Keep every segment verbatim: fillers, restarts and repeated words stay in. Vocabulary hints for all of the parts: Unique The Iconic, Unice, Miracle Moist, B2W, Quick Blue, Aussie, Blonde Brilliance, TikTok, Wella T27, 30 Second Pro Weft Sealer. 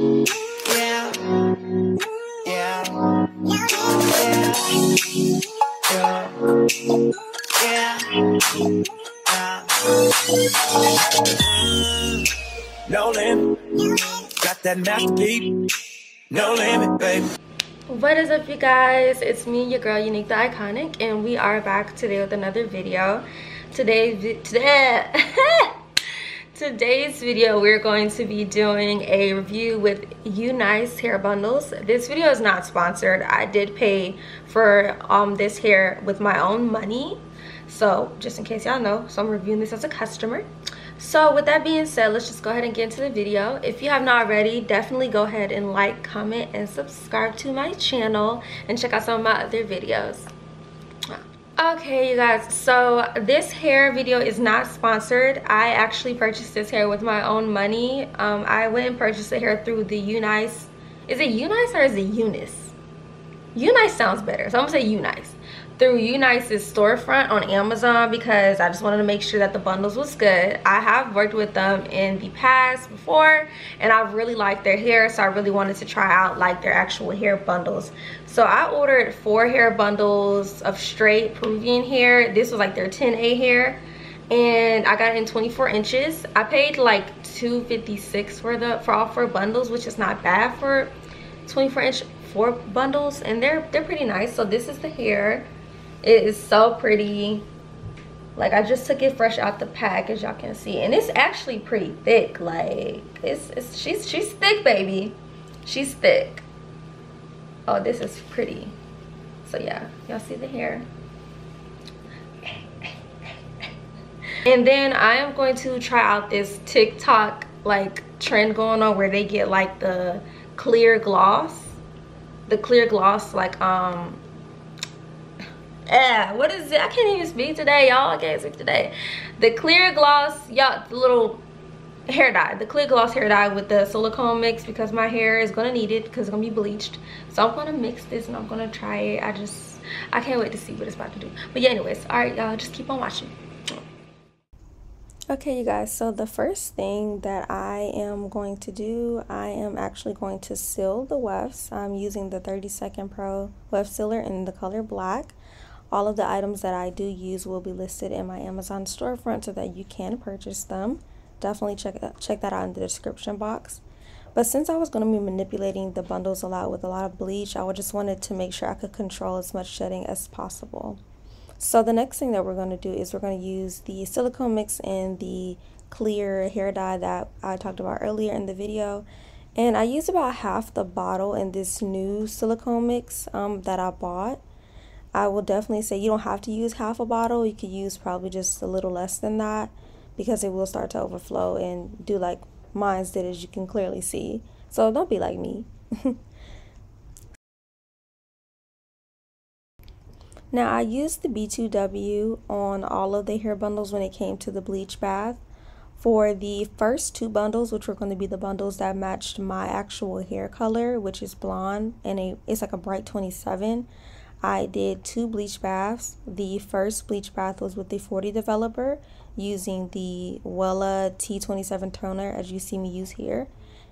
No limit, got that masterpiece. No limit, baby. What is up, you guys? It's me, your girl Unique The Iconic, and we are back today with another video. Today, today, today's video, we're going to be doing a review with Unice hair bundles. This video is not sponsored. I did pay for um this hair with my own money, so just in case y'all know, so I'm reviewing this as a customer. So with that being said, let's just go ahead and get into the video. If you have not already, definitely go ahead and like, comment, and subscribe to my channel, and check out some of my other videos. Okay, you guys, so this hair video is not sponsored. I actually purchased this hair with my own money. Um, I went and purchased the hair through the Unice. Is it Unice or is it Unice? Unice sounds better, so I'm gonna say Unice. Through Unice's storefront on Amazon, because I just wanted to make sure that the bundles was good. I have worked with them in the past before, and I really liked their hair, so I really wanted to try out like their actual hair bundles. So I ordered four hair bundles of straight Peruvian hair. This was like their ten A hair, and I got it in twenty-four inches. I paid like two fifty-six for the for all four bundles, which is not bad for twenty-four inch four bundles, and they're they're pretty nice. So this is the hair. It is so pretty. Like, I just took it fresh out the pack, as y'all can see, and it's actually pretty thick. Like, it's, it's she's she's thick, baby. She's thick. Oh, this is pretty. So yeah, y'all see the hair. And then I am going to try out this TikTok like trend going on where they get like the clear gloss, the clear gloss like um. Yeah, what is it? I can't even speak today, y'all. I can't speak today. The clear gloss, y'all, the little hair dye. The clear gloss hair dye with the silicone mix, because my hair is going to need it because it's going to be bleached. So I'm going to mix this and I'm going to try it. I just, I can't wait to see what it's about to do. But yeah, anyways, all right, y'all, just keep on watching. Okay, you guys, so the first thing that I am going to do, I am actually going to seal the wefts. I'm using the thirty second Pro Weft Sealer in the color black. All of the items that I do use will be listed in my Amazon storefront so that you can purchase them. Definitely check, check that out in the description box. But since I was going to be manipulating the bundles a lot with a lot of bleach, I just wanted to make sure I could control as much shedding as possible. So the next thing that we're going to do is we're going to use the silicone mix and the clear hair dye that I talked about earlier in the video. And I used about half the bottle in this new silicone mix um, that I bought. I will definitely say you don't have to use half a bottle. You could use probably just a little less than that, because it will start to overflow and do like mine's did, as you can clearly see. So don't be like me. Now, I used the B two W on all of the hair bundles when it came to the bleach bath. For the first two bundles, which were going to be the bundles that matched my actual hair color, which is blonde, and a, it's like a bright twenty-seven. I did two bleach baths. The first bleach bath was with the forty developer using the Wella T twenty-seven toner, as you see me use here.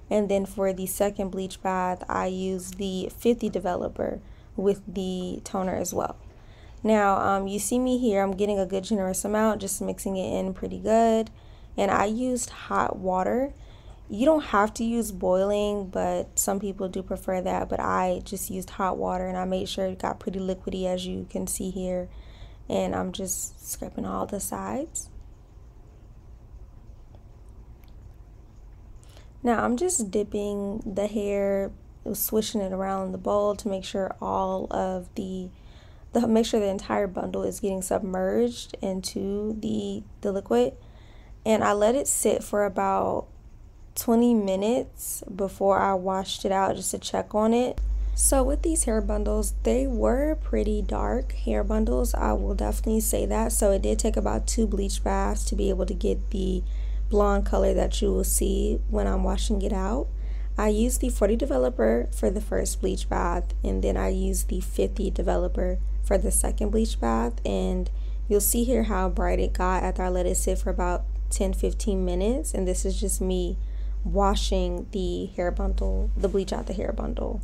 And then for the second bleach bath, I used the fifty developer with the toner as well. Now, um, you see me here, I'm getting a good generous amount, just mixing it in pretty good. And I used hot water. You don't have to use boiling, but some people do prefer that. But I just used hot water, and I made sure it got pretty liquidy, as you can see here. And I'm just scraping all the sides. Now I'm just dipping the hair, swishing it around in the bowl to make sure all of the, the make sure the entire bundle is getting submerged into the the liquid. And I let it sit for about twenty minutes before I washed it out, just to check on it. So with these hair bundles, they were pretty dark hair bundles, I will definitely say that. So it did take about two bleach baths to be able to get the blonde color that you will see when I'm washing it out. I used the forty developer for the first bleach bath, and then I used the fifty developer for the second bleach bath, and you'll see here how bright it got after I let it sit for about ten to fifteen minutes. And this is just me washing the hair bundle, the bleach out the hair bundle.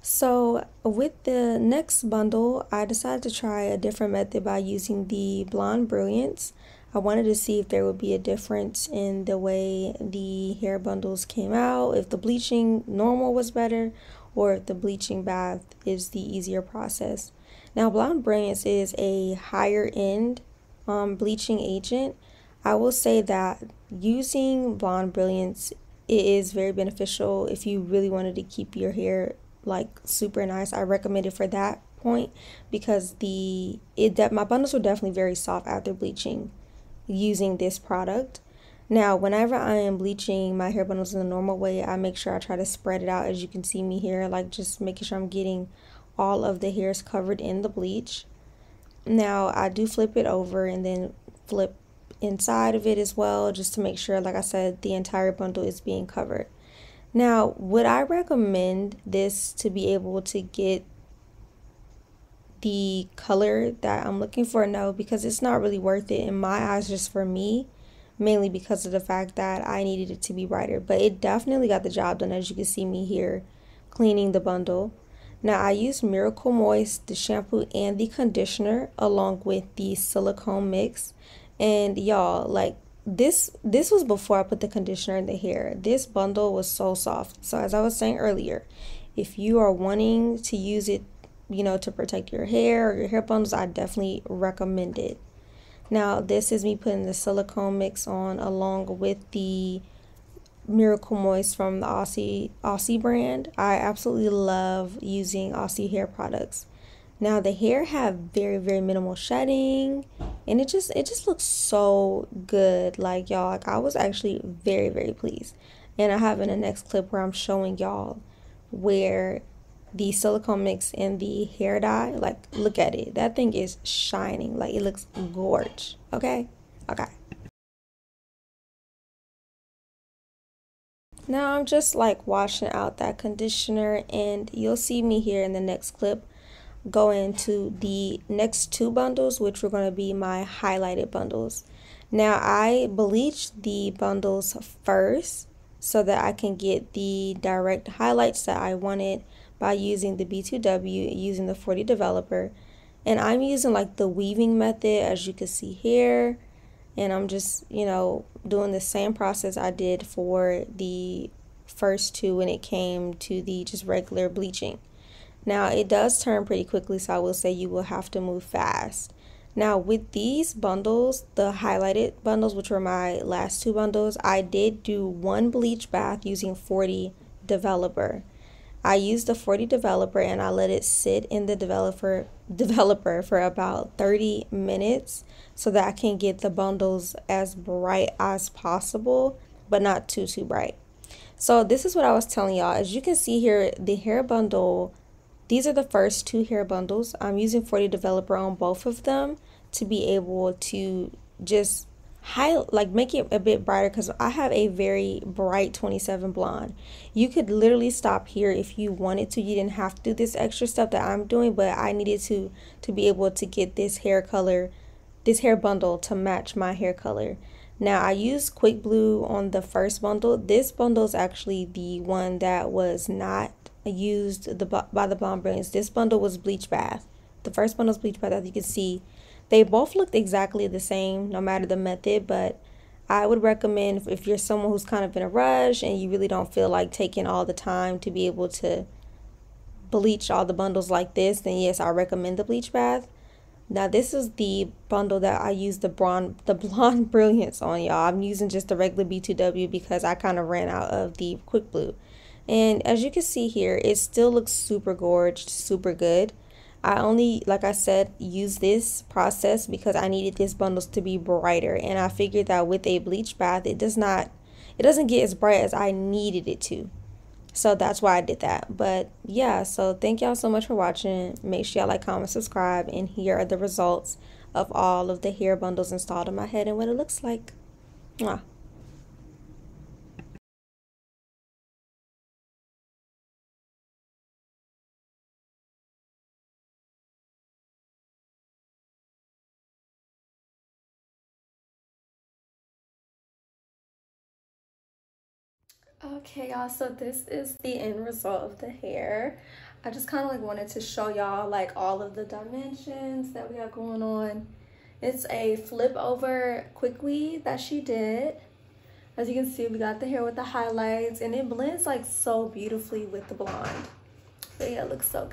So with the next bundle, I decided to try a different method by using the Blonde Brilliance. I wanted to see if there would be a difference in the way the hair bundles came out, if the bleaching normal was better, or if the bleaching bath is the easier process. Now, Blonde Brilliance is a higher end um, bleaching agent. I will say that using Blonde Brilliance, it is very beneficial if you really wanted to keep your hair like super nice. I recommend it for that point because the it that my bundles were definitely very soft after bleaching using this product. Now, whenever I am bleaching my hair bundles in the normal way, I make sure I try to spread it out, as you can see me here, like just making sure I'm getting all of the hairs covered in the bleach. Now, I do flip it over and then flip inside of it as well, just to make sure, like I said, the entire bundle is being covered. Now, would I recommend this to be able to get the color that I'm looking for? No, because it's not really worth it in my eyes, just for me, mainly because of the fact that I needed it to be brighter. But it definitely got the job done, as you can see me here cleaning the bundle. Now, I used Miracle Moist, the shampoo and the conditioner, along with the silicone mix. And y'all, like this this was before I put the conditioner in the hair. This bundle was so soft. So as I was saying earlier, if you are wanting to use it, you know, to protect your hair or your hair bundles, I definitely recommend it. Now, this is me putting the silicone mix on along with the Miracle Moist from the Aussie Aussie brand. I absolutely love using Aussie hair products. Now, the hair have very very minimal shedding, and it just it just looks so good. Like y'all, like I was actually very very pleased, and I have in the next clip where I'm showing y'all where the silicone mix and the hair dye, like look at it, that thing is shining, like it looks gorgeous. Okay, okay. Now I'm just like washing out that conditioner, and you'll see me here in the next clip go into the next two bundles, which were going to be my highlighted bundles. Now I bleached the bundles first so that I can get the direct highlights that I wanted by using the B two W, using the forty developer, and I'm using like the weaving method, as you can see here. And I'm just, you know, doing the same process I did for the first two when it came to the just regular bleaching. Now, it does turn pretty quickly, so I will say you will have to move fast. Now, with these bundles, the highlighted bundles, which were my last two bundles, I did do one bleach bath using forty developer. I used the forty developer and I let it sit in the developer developer for about thirty minutes so that I can get the bundles as bright as possible, but not too too bright. So this is what I was telling y'all. As you can see here, the hair bundle, these are the first two hair bundles. I'm using forty developer on both of them to be able to just high, like make it a bit brighter, because I have a very bright twenty-seven blonde. You could literally stop here if you wanted to. You didn't have to do this extra stuff that I'm doing, but I needed to to be able to get this hair color, this hair bundle to match my hair color. Now I used Quick Blue on the first bundle. This bundle is actually the one that was not used the by the Blonde Brilliance. This bundle was bleach bath. The first bundle was bleach bath, as you can see. They both looked exactly the same, no matter the method, but I would recommend if you're someone who's kind of in a rush and you really don't feel like taking all the time to be able to bleach all the bundles like this, then yes, I recommend the bleach bath. Now, this is the bundle that I used the blonde, the blonde brilliance on, y'all. I'm using just the regular B two W because I kind of ran out of the Quick Blue. And as you can see here, it still looks super gorgeous, super good. I only, like I said, use this process because I needed these bundles to be brighter, and I figured that with a bleach bath, it does not, it doesn't get as bright as I needed it to. So that's why I did that. But yeah, so thank y'all so much for watching. Make sure y'all like, comment, subscribe, and here are the results of all of the hair bundles installed on my head and what it looks like. Mwah. Okay y'all, so this is the end result of the hair. I just kind of like wanted to show y'all like all of the dimensions that we have going on. It's a flip over quickly that she did. As you can see, we got the hair with the highlights and it blends like so beautifully with the blonde. So yeah, it looks so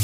good.